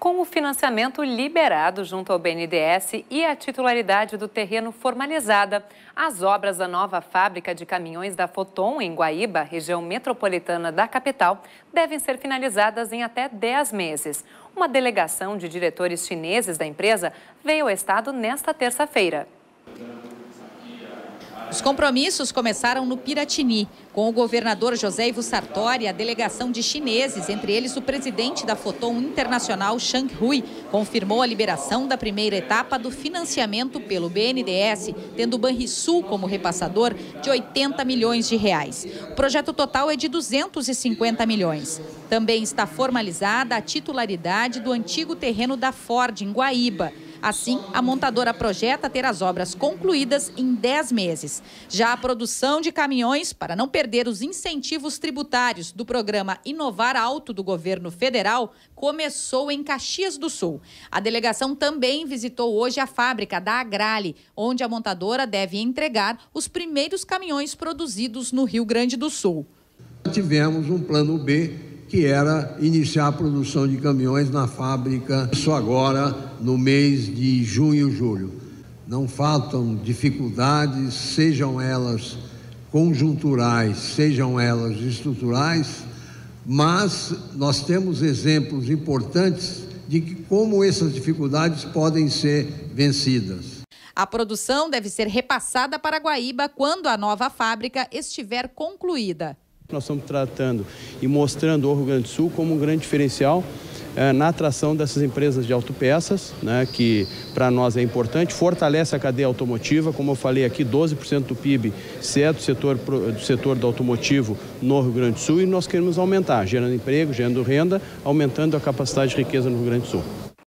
Com o financiamento liberado junto ao BNDES e a titularidade do terreno formalizada, as obras da nova fábrica de caminhões da Foton, em Guaíba, região metropolitana da capital, devem ser finalizadas em até 10 meses. Uma delegação de diretores chineses da empresa veio ao estado nesta terça-feira. Os compromissos começaram no Piratini, com o governador José Ivo Sartori e a delegação de chineses, entre eles o presidente da Foton Internacional, Shang Hui, confirmou a liberação da primeira etapa do financiamento pelo BNDES, tendo o Banrisul como repassador de 80 milhões de reais. O projeto total é de 250 milhões. Também está formalizada a titularidade do antigo terreno da Ford, em Guaíba. Assim, a montadora projeta ter as obras concluídas em 10 meses. Já a produção de caminhões, para não perder os incentivos tributários do programa Inovar Auto do governo federal, começou em Caxias do Sul. A delegação também visitou hoje a fábrica da Agrale, onde a montadora deve entregar os primeiros caminhões produzidos no Rio Grande do Sul. Tivemos um plano B, que era iniciar a produção de caminhões na fábrica só agora no mês de junho e julho. Não faltam dificuldades, sejam elas conjunturais, sejam elas estruturais, mas nós temos exemplos importantes de como essas dificuldades podem ser vencidas. A produção deve ser repassada para Guaíba quando a nova fábrica estiver concluída. Nós estamos tratando e mostrando o Rio Grande do Sul como um grande diferencial na atração dessas empresas de autopeças, né, que para nós é importante, fortalece a cadeia automotiva. Como eu falei aqui, 12% do PIB é do setor do automotivo no Rio Grande do Sul, e nós queremos aumentar, gerando emprego, gerando renda, aumentando a capacidade de riqueza no Rio Grande do Sul.